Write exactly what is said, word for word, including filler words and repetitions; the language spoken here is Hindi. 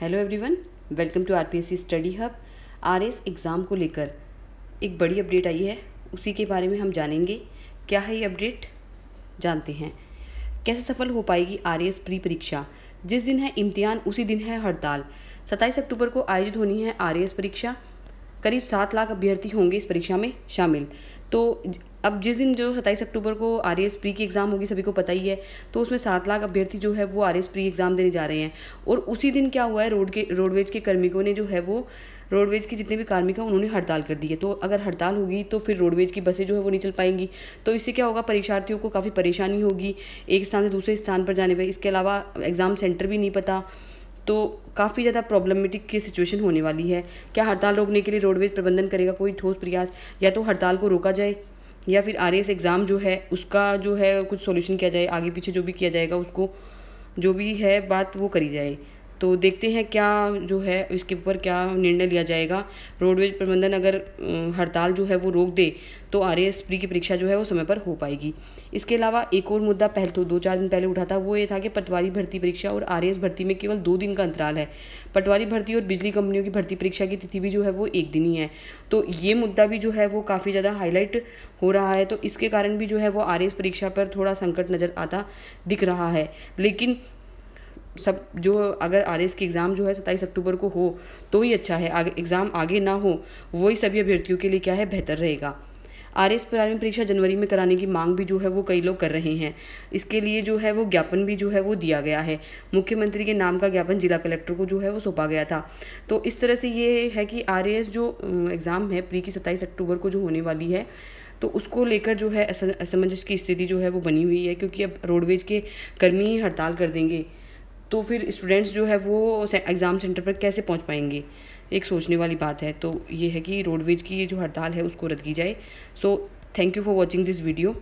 Hello everyone, welcome to RPSC study hub. RS exam को लेकर एक बड़ी अपडेट आई है, उसी के बारे में हम जानेंगे। क्या है ये अपडेट, जानते हैं। कैसे सफल हो पाएगी आरएस प्री परीक्षा? जिस दिन है इम्तिहान उसी दिन है हड़ताल। सत्ताईस अक्टूबर को आयोजित होनी है आरएस परीक्षा। करीब सात लाख अभ्यर्थी होंगे इस परीक्षा में शामिल। तो अब जिस दिन जो सत्ताईस अक्टूबर को आरएस प्री की एग्ज़ाम होगी, सभी को पता ही है, तो उसमें सात लाख अभ्यर्थी जो है वो आरएस प्री एग्ज़ाम देने जा रहे हैं। और उसी दिन क्या हुआ है, रोड के रोडवेज के कार्मिकों ने जो है वो रोडवेज के जितने भी कार्मिक हैं उन्होंने हड़ताल कर दी है। तो अगर हड़ताल होगी तो फिर रोडवेज की बसें जो है वो नहीं चल पाएंगी। तो इससे क्या होगा, परीक्षार्थियों को काफ़ी परेशानी होगी एक स्थान से दूसरे स्थान पर जाने पर। इसके अलावा एग्ज़ाम सेंटर भी नहीं पता, तो काफ़ी ज़्यादा प्रॉब्लमेटिक की सिचुएशन होने वाली है। क्या हड़ताल रोकने के लिए रोडवेज प्रबंधन करेगा कोई ठोस प्रयास? या तो हड़ताल को रोका जाए या फिर आरएस एग्ज़ाम जो है उसका जो है कुछ सॉल्यूशन किया जाए। आगे पीछे जो भी किया जाएगा, उसको जो भी है बात वो करी जाए। तो देखते हैं क्या जो है इसके ऊपर क्या निर्णय लिया जाएगा। रोडवेज प्रबंधन अगर हड़ताल जो है वो रोक दे तो आरएस प्री की परीक्षा जो है वो समय पर हो पाएगी। इसके अलावा एक और मुद्दा पहले तो दो चार दिन पहले उठा था, वो ये था कि पटवारी भर्ती परीक्षा और आरएस भर्ती में केवल दो दिन का अंतराल है। पटवारी भर्ती और बिजली कंपनियों की भर्ती परीक्षा की तिथि भी जो है वो एक दिन ही है। तो ये मुद्दा भी जो है वो काफ़ी ज़्यादा हाईलाइट हो रहा है। तो इसके कारण भी जो है वो आरएस परीक्षा पर थोड़ा संकट नज़र आता दिख रहा है। लेकिन सब जो अगर आरएस की एग्ज़ाम जो है सत्ताईस अक्टूबर को हो तो ही अच्छा है। आगे एग्ज़ाम आगे ना हो, वही सभी अभ्यर्थियों के लिए क्या है बेहतर रहेगा। आरएस प्रारंभिक परीक्षा जनवरी में कराने की मांग भी जो है वो कई लोग कर रहे हैं। इसके लिए जो है वो ज्ञापन भी जो है वो दिया गया है। मुख्यमंत्री के नाम का ज्ञापन जिला कलेक्टर को जो है वो सौंपा गया था। तो इस तरह से ये है कि आरएस जो एग्ज़ाम है प्री की सत्ताईस अक्टूबर को जो होने वाली है, तो उसको लेकर जो है असमंजस की स्थिति जो है वो बनी हुई है। क्योंकि अब रोडवेज के कर्मी ही हड़ताल कर देंगे तो फिर स्टूडेंट्स जो है वो एग्ज़ाम सेंटर पर कैसे पहुंच पाएंगे, एक सोचने वाली बात है। तो ये है कि रोडवेज की जो हड़ताल है उसको रद्द की जाए। So thank you for watching this video.